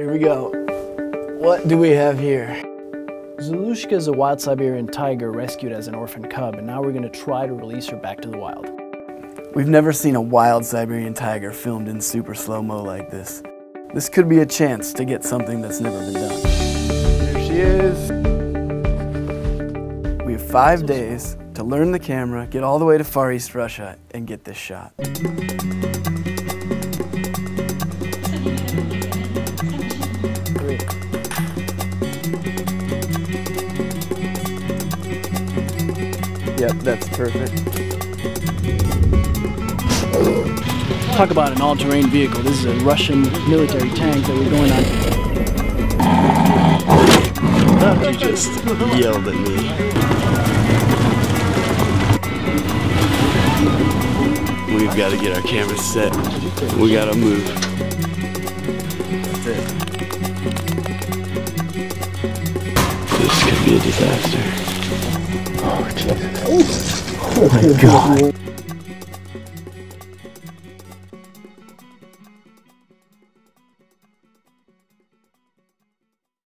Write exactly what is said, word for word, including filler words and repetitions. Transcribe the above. Here we go. What do we have here? Zolushka is a wild Siberian tiger rescued as an orphan cub, and now we're going to try to release her back to the wild. We've never seen a wild Siberian tiger filmed in super slow-mo like this. This could be a chance to get something that's never been done. There she is. We have five days to learn the camera, get all the way to Far East Russia, and get this shot. Yep, that's perfect. Talk about an all-terrain vehicle. This is a Russian military tank that we're going on. You just yelled at me. We've got to get our camera set. We got to move. That's it. This could be a disaster. Oh, Jesus. Oh my God.